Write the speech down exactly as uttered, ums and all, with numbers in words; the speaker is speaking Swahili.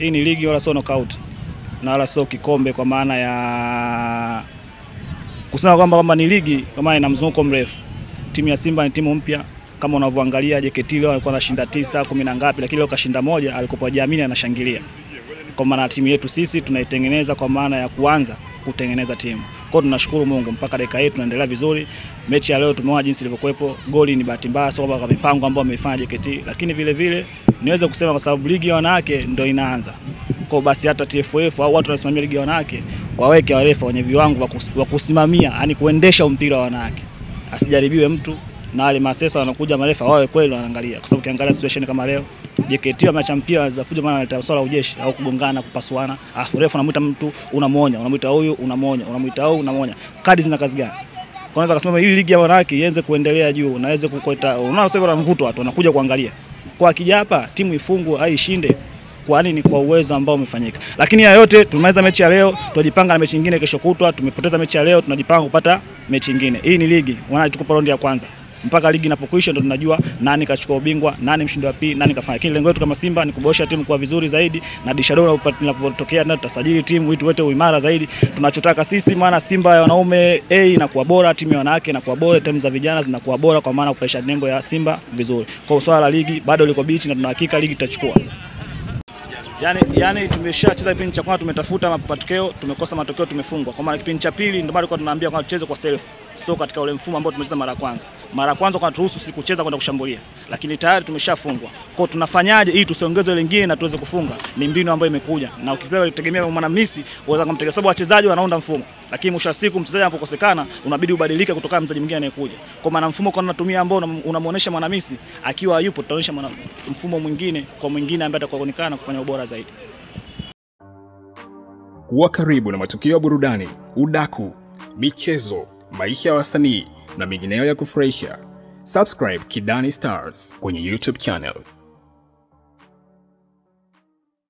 Hii ni ligi wala sio knockout na wala sio kikombe, kwa maana ya kusema kwamba kama ni ligi kama ina mzunguko mrefu. Timu ya Simba ni timu mpya kama unavyoangalia. J K T leo alikuwa anashinda tisa kumi na ngapi, lakini leo kashinda moja, alikuwa jiamini anashangilia. Kwa maana timu yetu sisi tunaitengeneza, kwa maana ya kuanza kutengeneza timu. Kwa tunashukuru Mungu mpaka dakika hii tunaendelea vizuri. Mechi ya leo tumeona jinsi ilivyokuepo. Goli ni bahati mbaya sababu kwa mipango ambayo ameifanya J K T, lakini vile vile niweze kusema kwa sababu ligi ya wanawake ndio inaanza. Kwa basi hata T F F au watu wanasimamia ligi ya wanawake waweke warefa wenye viwango wa kusimamia, yani kuendesha mpira wa wanawake. Asijaribiwe mtu na wale masesa wanakuja marefa wawe kweli wanaangalia, kwa sababu ukiangalia situation kama leo J K T wa champions zafuja maana analeta swala ujeshi au kugongana kupasuana. Ah, refa unamuita mtu unamuonya, unamuita huyu unamuonya, unamuita huyu unamuonya. Kadi zina kazi gani? Kwa nini akasema hii ligi ya wanawake ienze kuendelea juu, naweze kukuita unaosema na mvuto watu wanakuja kuangalia. Kwa kija hapa timu ifungwe au ishinde, kwa nini? Kwa uwezo ambao umefanyika. Lakini haya yote tumemaliza mechi ya leo, tutajipanga na mechi nyingine kesho kutwa. Tumepoteza mechi ya leo, tunajipanga kupata mechi nyingine. Hii ni ligi, wanachukupa raundi ya kwanza. Mpaka ligi inapokuisha ndo tunajua nani kachukua ubingwa, nani mshindi wa pili, nani kafanya. Lakini lengo letu kama Simba ni kuboresha timu kwa vizuri zaidi, na dishado linapotokea na tutasajili timu wetu wote uimara zaidi. Tunachotaka sisi maana Simba ya wanaume A hey, inakuwa bora, timu ya wanawake inakuwa bora, timu za vijana zinakuwa bora, kwa maana kupaisha lengo ya Simba vizuri. Kwa swala la ligi bado liko bichi na tunahakika ligi itachukua. Yani yani tumeshacheza kipindi cha kwanza, tumetafuta matokeo, tumekosa matokeo, tumefungwa. Kwa maana kipindi cha pili ndio bado kwa tunaambia kwa tucheze kwa self, sio katika ule mfumo ambao tumecheza mara kwanza. Mara kwanza kwa turuhusu si kucheza kwenda kushambulia, lakini tayari tumeshafungwa. Kwa tunafanyaje ili tusiongeze ile nyingine na tuweze kufunga? Ni mbinu ambayo imekuja. Na ukipewa kutegemea kwa maana Messi uweza kumtegemea, sababu wachezaji wanaunda mfumo. Lakini mwisho wa siku mchezaji anapokosekana unabidi ubadilike kutoka mchezaji mwingine anayekuja. Kwa maana mfumo kwa tunatumia ambao unamuonesha mwana Messi akiwa hayupo, tutaonesha mfumo mwingine kwa mwingine ambaye atakuonekana kufanya ubora zaidi. Kuwa karibu na matukio ya burudani, udaku, michezo, maisha ya wasanii na mengineyo ya kufurahisha. Subscribe Kidani Stars kwenye YouTube channel.